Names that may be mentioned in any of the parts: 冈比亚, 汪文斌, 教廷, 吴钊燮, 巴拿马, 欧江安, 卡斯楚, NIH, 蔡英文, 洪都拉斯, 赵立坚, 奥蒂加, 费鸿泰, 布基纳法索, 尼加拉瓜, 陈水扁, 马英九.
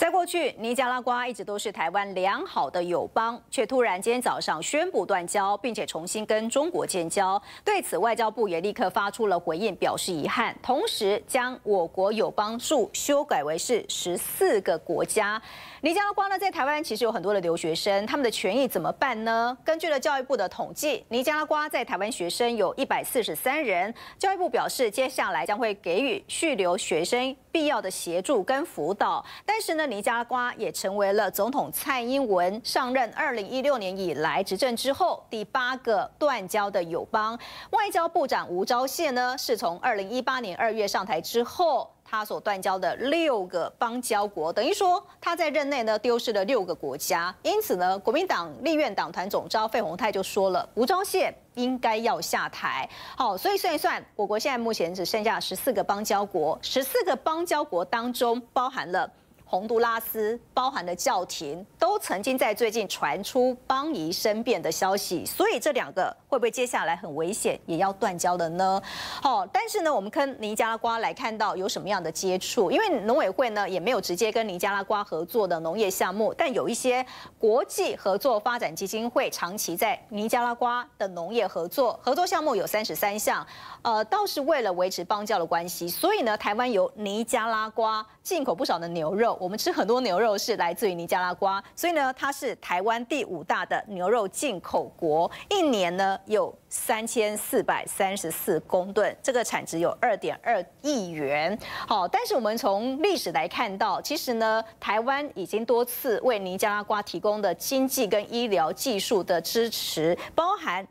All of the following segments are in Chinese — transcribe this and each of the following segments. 在过去，尼加拉瓜一直都是台湾良好的友邦，却突然今天早上宣布断交，并且重新跟中国建交。对此，外交部也立刻发出了回应，表示遗憾，同时将我国友邦数修改为是14个国家。尼加拉瓜呢，在台湾其实有很多的留学生，他们的权益怎么办呢？根据了教育部的统计，尼加拉瓜在台湾学生有143人。教育部表示，接下来将会给予续留学生必要的协助跟辅导，但是呢，尼加拉瓜也成为了总统蔡英文上任2016年以来执政之后第8个断交的友邦。外交部长吴钊燮呢，是从2018年2月上台之后，他所断交的6个邦交国，等于说他在任内呢丢失了6个国家。因此呢，国民党立院党团总召费鸿泰就说了，吴钊燮应该要下台。好，所以算一算，我国现在目前只剩下14个邦交国，14个邦交国当中包含了洪都拉斯，包含了教廷，都曾经在最近传出邦谊生变的消息，所以这2个会不会接下来很危险，也要断交的呢？好，但是呢，我们跟尼加拉瓜来看到有什么样的接触，因为农委会呢也没有直接跟尼加拉瓜合作的农业项目，但有一些国际合作发展基金会长期在尼加拉瓜的农业合作项目有33项，倒是为了维持邦交的关系，所以呢，台湾由尼加拉瓜进口不少的牛肉。我们吃很多牛肉是来自于尼加拉瓜，所以呢，它是台湾第5大的牛肉进口国，一年呢有3434公吨，这个产值有2.2亿元。好，但是我们从历史来看到，其实呢，台湾已经多次为尼加拉瓜提供的经济跟医疗技术的支持，包含。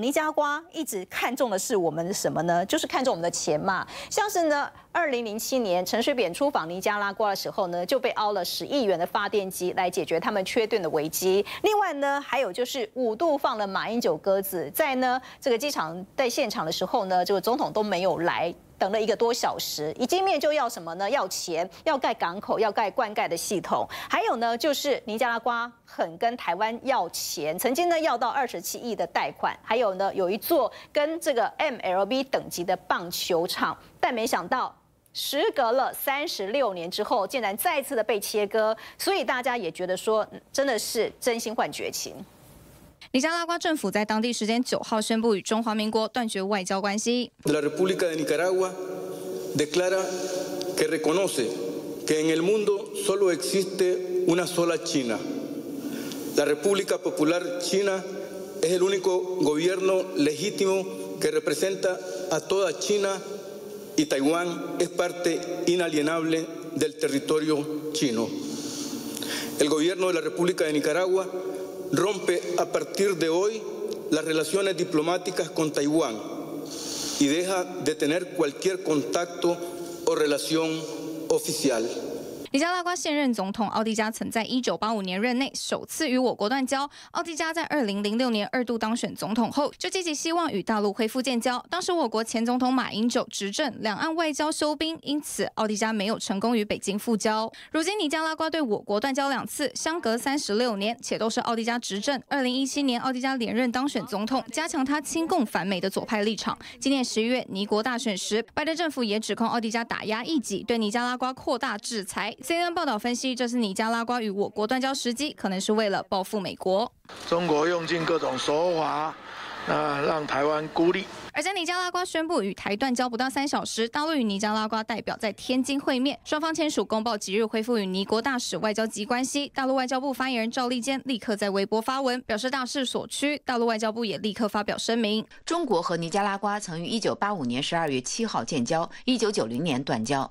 尼加拉瓜一直看重的是我们什么呢？就是看重我们的钱嘛。像是呢，2007年陈水扁出访尼加拉瓜的时候呢，就被凹了10亿元的发电机来解决他们缺电的危机。另外呢，还有就是5度放了马英九鸽子，在呢这个机场在现场的时候呢，这个总统都没有来。等了1个多小时，一见面就要什么呢？要钱，要盖港口，要盖灌溉的系统。还有呢，就是尼加拉瓜很跟台湾要钱，曾经呢要到27亿的贷款。还有呢，有一座跟这个 MLB 等级的棒球场，但没想到。时隔了36年之后，竟然再次的被切割，所以大家也觉得说，真的是真心换绝情。 尼加拉瓜政府在当地时间9号宣布与中华民国断绝外交关系。La República de Nicaragua declara que reconoce que en el mundo solo existe una sola China. La República Popular China es el único gobierno legítimo que representa a toda China y Taiwán es parte inalienable del territorio chino. El gobierno de la República de Nicaragua rompe a partir de hoy las relaciones diplomáticas con Taiwán y deja de tener cualquier contacto o relación oficial. 尼加拉瓜现任总统奥蒂加曾在1985年任内首次与我国断交。奥蒂加在2006年2度当选总统后，就积极希望与大陆恢复建交。当时我国前总统马英九执政，两岸外交休兵，因此奥蒂加没有成功与北京复交。如今尼加拉瓜对我国断交2次，相隔36年，且都是奥蒂加执政。2017年奥蒂加连任当选总统，加强他亲共反美的左派立场。今年10月尼国大选时，拜登政府也指控奥蒂加打压异己，对尼加拉瓜扩大制裁。 CNN 报道分析，这是尼加拉瓜与我国断交时机，可能是为了报复美国。中国用尽各种手法，让台湾孤立。而在尼加拉瓜宣布与台断交不到3小时，大陆与尼加拉瓜代表在天津会面，双方签署公报，即日恢复与尼国大使外交及关系。大陆外交部发言人赵立坚立刻在微博发文，表示大势所趋。大陆外交部也立刻发表声明：中国和尼加拉瓜曾于1985年12月7号建交，1990年断交。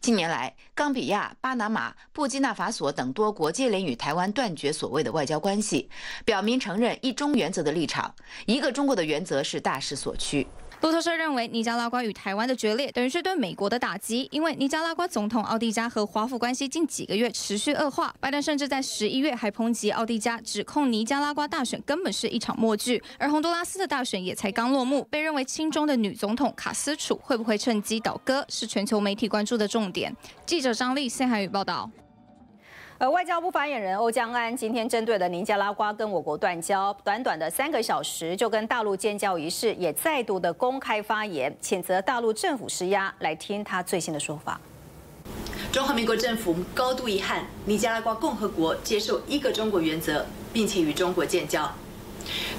近年来，冈比亚、巴拿马、布基纳法索等多国接连与台湾断绝所谓的外交关系，表明承认一中原则的立场。一个中国的原则是大势所趋。 路透社认为，尼加拉瓜与台湾的决裂等于是对美国的打击，因为尼加拉瓜总统奥蒂加和华府关系近几个月持续恶化。拜登甚至在11月还抨击奥蒂加，指控尼加拉瓜大选根本是一场默剧。而洪都拉斯的大选也才刚落幕，被认为亲中的女总统卡斯楚会不会趁机倒戈，是全球媒体关注的重点。记者张丽、谢涵宇报道。 外交部发言人欧江安今天针对了尼加拉瓜跟我国断交，短短的3个小时就跟大陆建交一事，也再度的公开发言，谴责大陆政府施压。来听他最新的说法。中华民国政府高度遗憾，尼加拉瓜共和国接受一个中国原则，并且与中国建交。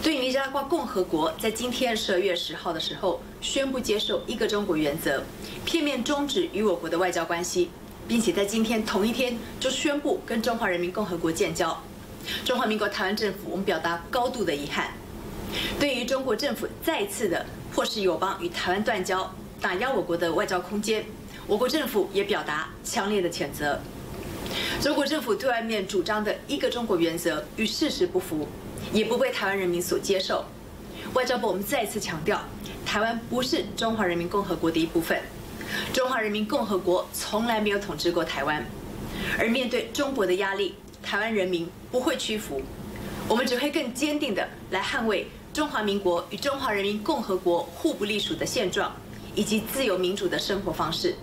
对于尼加拉瓜共和国在今天12月10号的时候宣布接受一个中我原则，片面终止与我国的外交关系，并且在今天同一天就宣布跟中华人民共和国建交。中华民国台湾政府，我们表达高度的遗憾。 对于中国政府再次的迫使友邦与台湾断交，打压我国的外交空间，我国政府也表达强烈的谴责。中国政府对外面主张的一个中国原则与事实不符，也不被台湾人民所接受。外交部我们再次强调，台湾不是中华人民共和国的一部分，中华人民共和国从来没有统治过台湾。而面对中国的压力，台湾人民不会屈服，我们只会更坚定的来捍卫 中华民国与中华人民共和国互不隶属的现状，以及自由民主的生活方式。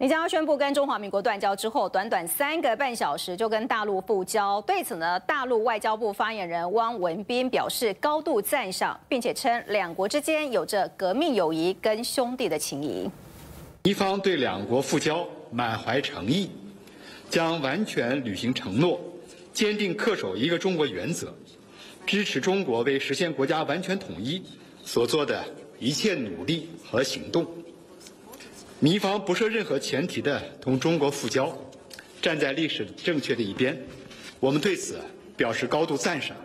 尼加拉宣布跟中华民国断交之后，短短3个半小时就跟大陆复交。对此呢，大陆外交部发言人汪文斌表示高度赞赏，并且称两国之间有着革命友谊跟兄弟的情谊。一方对两国复交满怀诚意，将完全履行承诺，坚定恪守一个中国原则， 支持中国为实现国家完全统一所做的一切努力和行动。尼方不设任何前提的同中国复交，站在历史正确的一边，我们对此表示高度赞赏。